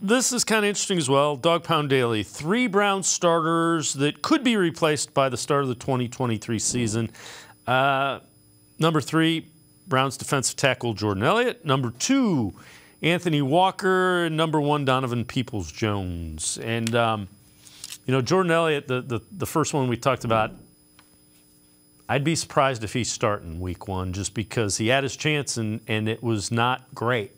This is kind of interesting as well. Dawg Pound Daily, 3 Browns starters that could be replaced by the start of the 2023 season. Number 3, Browns defensive tackle Jordan Elliott. Number 2, Anthony Walker. Number 1, Donovan Peoples-Jones. And, you know, Jordan Elliott, the first one we talked about, I'd be surprised if he's starting week 1 just because he had his chance and it was not great.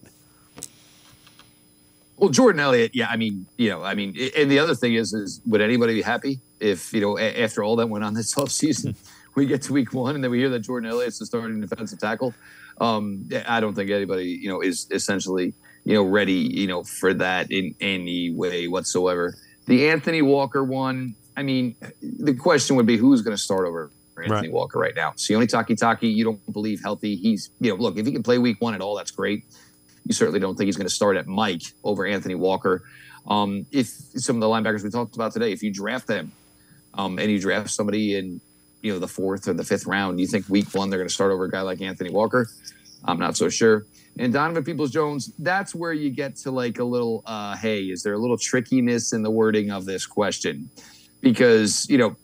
Well, Jordan Elliott, yeah, and the other thing is would anybody be happy if, you know, after all that went on this offseason, we get to week 1 and then we hear that Jordan Elliott's the starting defensive tackle? I don't think anybody, you know, is essentially, you know, ready, you know, for that in any way whatsoever. The Anthony Walker one, I mean, the question would be who's going to start over Anthony Walker right now? Sione Takitaki, you don't believe healthy. He's, you know, look, if he can play week 1 at all, that's great. You certainly don't think he's going to start at Mike over Anthony Walker. If some of the linebackers we talked about today, if you draft them and you draft somebody in, you know, the 4th or the 5th round, you think week 1 they're going to start over a guy like Anthony Walker? I'm not so sure. And Donovan Peoples-Jones, that's where you get to like a little, hey, is there a little trickiness in the wording of this question? Because, you know,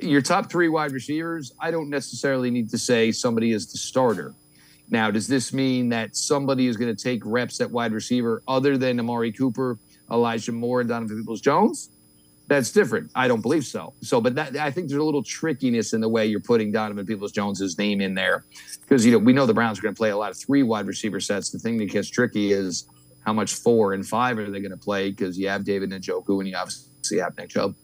your top 3 wide receivers, I don't necessarily need to say somebody is the starter. Now, does this mean that somebody is going to take reps at wide receiver other than Amari Cooper, Elijah Moore, and Donovan Peoples-Jones? That's different. I don't believe so. But I think there's a little trickiness in the way you're putting Donovan Peoples-Jones' name in there because, you know, we know the Browns are going to play a lot of 3 wide receiver sets. The thing that gets tricky is how much 4 and 5 are they going to play because you have David Njoku and you obviously have Nick Chubb.